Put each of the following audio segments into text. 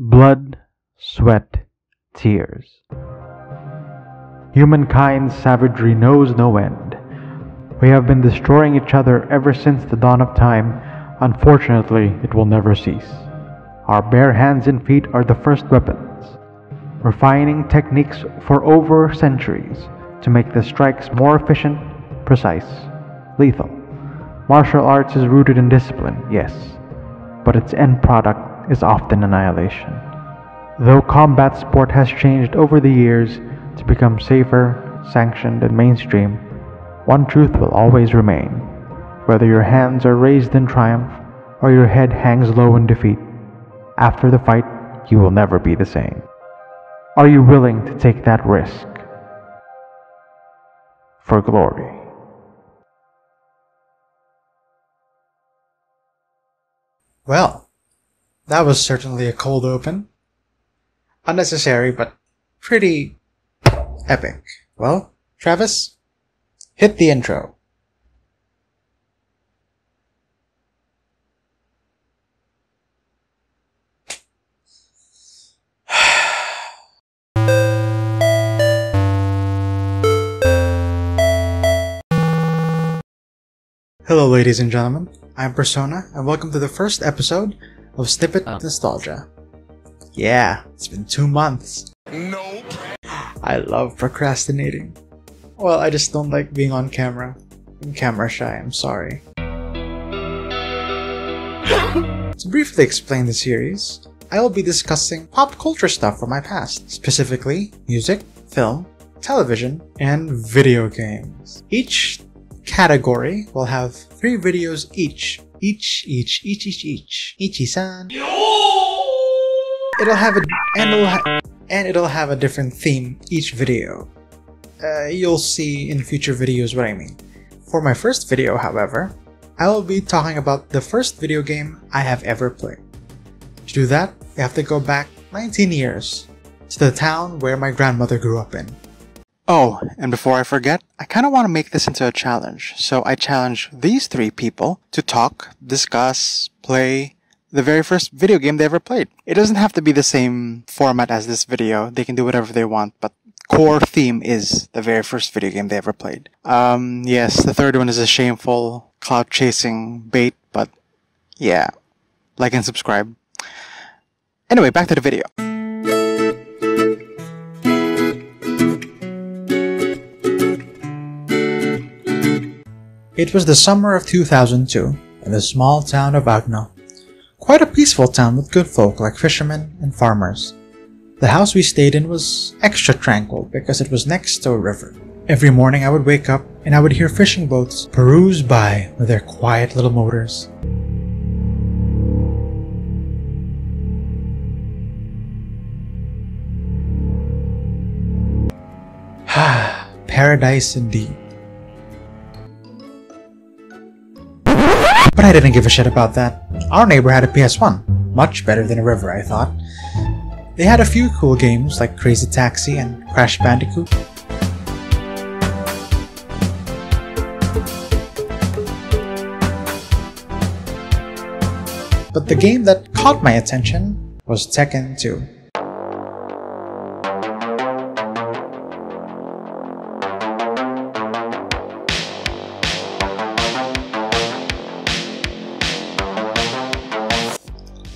Blood, sweat, tears. Humankind's savagery knows no end. We have been destroying each other ever since the dawn of time. Unfortunately, it will never cease. Our bare hands and feet are the first weapons, refining techniques for over centuries to make the strikes more efficient, precise, lethal. Martial arts is rooted in discipline, yes, but its end product is often annihilation. Though combat sport has changed over the years to become safer, sanctioned, and mainstream, one truth will always remain. Whether your hands are raised in triumph or your head hangs low in defeat, after the fight, you will never be the same. Are you willing to take that risk? For glory. Well, that was certainly a cold open. Unnecessary, but pretty epic. Well, Travis, hit the intro. Hello, ladies and gentlemen. I'm Persona, and welcome to the first episode of Snippet Nostalgia. Yeah, it's been 2 months. Nope. I love procrastinating. Well, I just don't like being on camera. I'm camera shy, I'm sorry. To briefly explain the series, I will be discussing pop culture stuff from my past, specifically music, film, television, and video games. Each category will have 3 videos each. Ichi-san. It'll have a different theme each video. You'll see in future videos what I mean. For my first video, however, I will be talking about the first video game I have ever played. To do that, you have to go back 19 years to the town where my grandmother grew up in. Oh, and before I forget, I kind of want to make this into a challenge. So I challenge these 3 people to talk, discuss, play the very first video game they ever played. It doesn't have to be the same format as this video. They can do whatever they want, but core theme is the very first video game they ever played. Yes, the third one is a shameful cloud chasing bait, but yeah, like and subscribe. Anyway, back to the video. It was the summer of 2002 in the small town of Agno. Quite a peaceful town with good folk like fishermen and farmers. The house we stayed in was extra tranquil because it was next to a river. Every morning I would wake up and I would hear fishing boats peruse by with their quiet little motors. Ah, paradise indeed. But I didn't give a shit about that. Our neighbor had a PS1, much better than a river, I thought. They had a few cool games like Crazy Taxi and Crash Bandicoot. But the game that caught my attention was Tekken 2.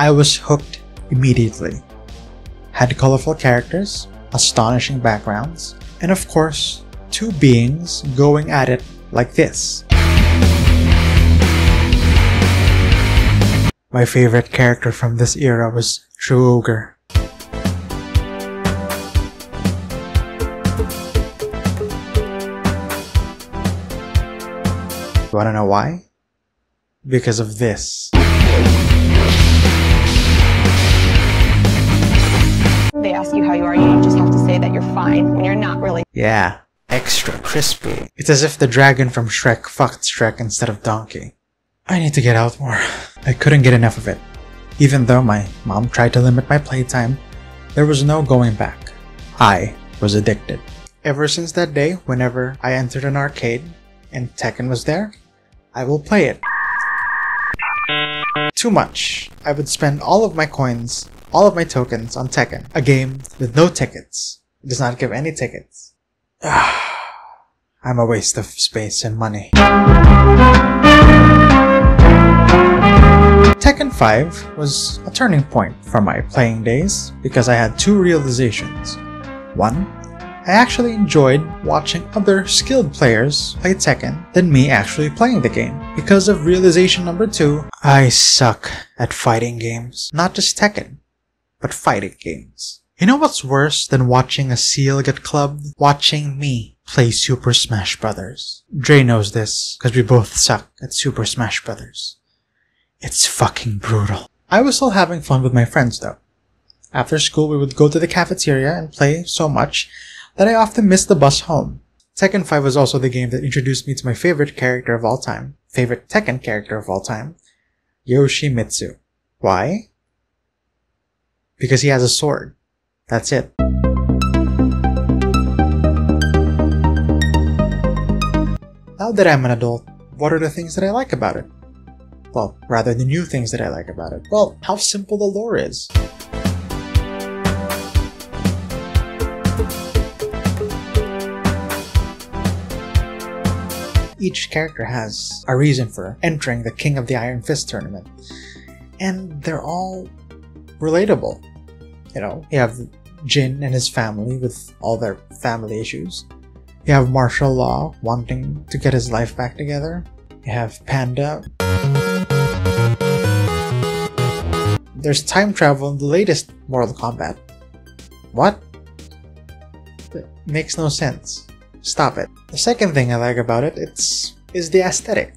I was hooked immediately. Had colorful characters, astonishing backgrounds, and of course, 2 beings going at it like this. My favorite character from this era was True Ogre. Wanna know why? Because of this. They ask you how you are, you just have to say that you're fine when you're not really. Yeah, extra crispy. It's as if the dragon from Shrek fucked Shrek instead of Donkey. I need to get out more. I couldn't get enough of it. Even though my mom tried to limit my playtime, there was no going back. I was addicted. Ever since that day, whenever I entered an arcade and Tekken was there, I will play it. Too much. I would spend all of my coins all of my tokens on Tekken, a game with no tickets. It does not give any tickets. I'm a waste of space and money. Tekken 5 was a turning point for my playing days because I had two realizations. One, I actually enjoyed watching other skilled players play Tekken than me actually playing the game. Because of realization number two, I suck at fighting games. Not just Tekken, but fighting games. You know what's worse than watching a seal get clubbed? Watching me play Super Smash Brothers. Dre knows this because we both suck at Super Smash Brothers. It's fucking brutal. I was still having fun with my friends though. After school, we would go to the cafeteria and play so much that I often missed the bus home. Tekken 5 was also the game that introduced me to my favorite Tekken character of all time, Yoshimitsu. Why? Because he has a sword. That's it. Now that I'm an adult, what are the things that I like about it? Well, rather the new things that I like about it. Well, how simple the lore is. Each character has a reason for entering the King of the Iron Fist tournament, and they're all relatable. You know, you have Jin and his family with all their family issues. You have Martial Law wanting to get his life back together. You have Panda. There's time travel in the latest Mortal Kombat. What? It makes no sense. Stop it. The second thing I like about it is the aesthetic.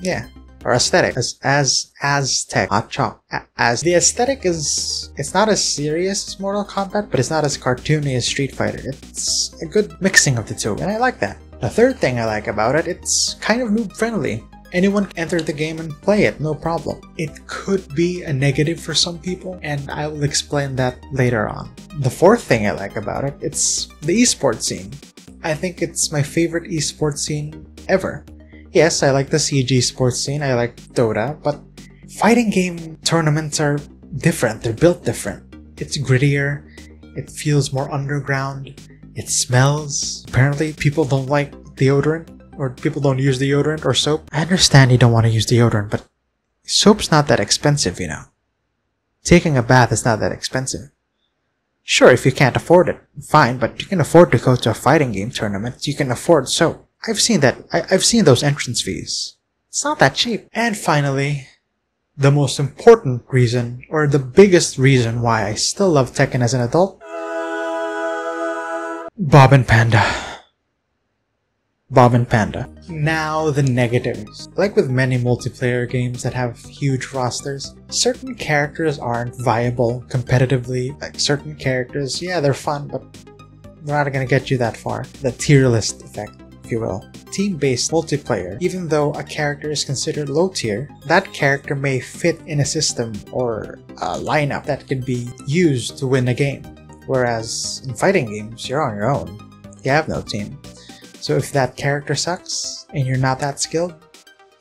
Yeah, or aesthetic as Aztec hot chop. As the aesthetic is, it's not as serious as Mortal Kombat, but it's not as cartoony as Street Fighter. It's a good mixing of the two, and I like that. The third thing I like about it, it's kind of noob friendly. Anyone can enter the game and play it, no problem. It could be a negative for some people, and I will explain that later on. The fourth thing I like about it, it's the esports scene. I think it's my favorite esports scene ever. Yes, I like the CG sports scene, I like Dota, but fighting game tournaments are different, they're built different. It's grittier, it feels more underground, it smells. Apparently people don't like deodorant. Or people don't use deodorant or soap. I understand you don't want to use deodorant, but soap's not that expensive, you know. Taking a bath is not that expensive. Sure, if you can't afford it, fine, but you can afford to go to a fighting game tournament. You can afford soap. I've seen that. I've seen those entrance fees. It's not that cheap. And finally, the most important reason, or the biggest reason why I still love Tekken as an adult. Bob and Panda. Bob and Panda. Now the negatives. Like with many multiplayer games that have huge rosters, certain characters aren't viable competitively. Like certain characters, yeah, they're fun, but they're not gonna get you that far. The tier list effect, if you will. Team-based multiplayer, even though a character is considered low tier, that character may fit in a system or a lineup that could be used to win a game. Whereas in fighting games, you're on your own. You have no team. So if that character sucks, and you're not that skilled,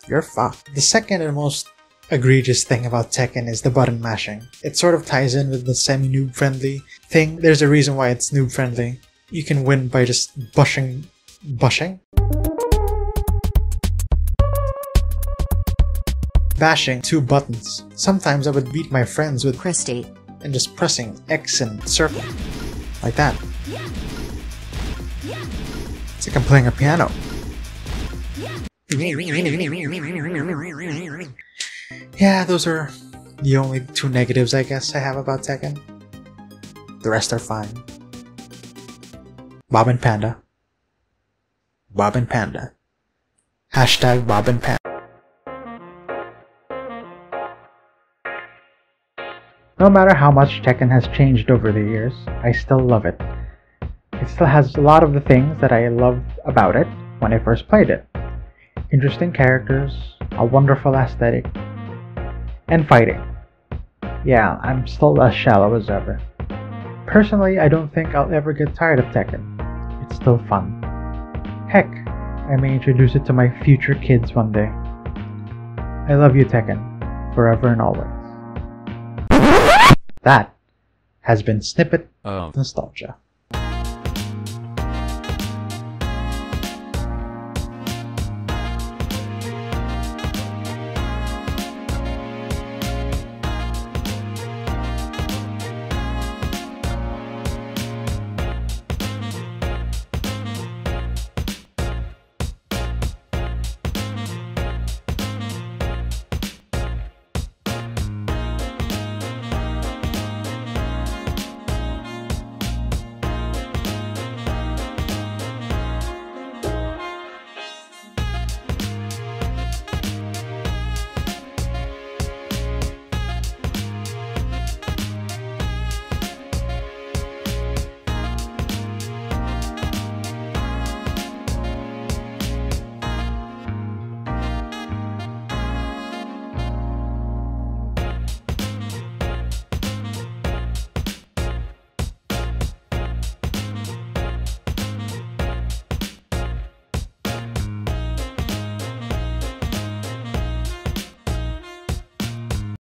you're fucked. The second and most egregious thing about Tekken is the button mashing. It sort of ties in with the semi-noob friendly thing. There's a reason why it's noob friendly. You can win by just bashing two buttons. Sometimes I would beat my friends with Christie and just pressing X and circle. Like that. It's like I'm playing a piano. Yeah, those are the only two negatives I guess I have about Tekken. The rest are fine. Bob and Panda. Bob and Panda. Hashtag Bob and Panda. No matter how much Tekken has changed over the years, I still love it. It still has a lot of the things that I loved about it when I first played it. Interesting characters, a wonderful aesthetic, and fighting. Yeah, I'm still as shallow as ever. Personally, I don't think I'll ever get tired of Tekken. It's still fun. Heck, I may introduce it to my future kids one day. I love you, Tekken, forever and always. That has been Snippet of Nostalgia.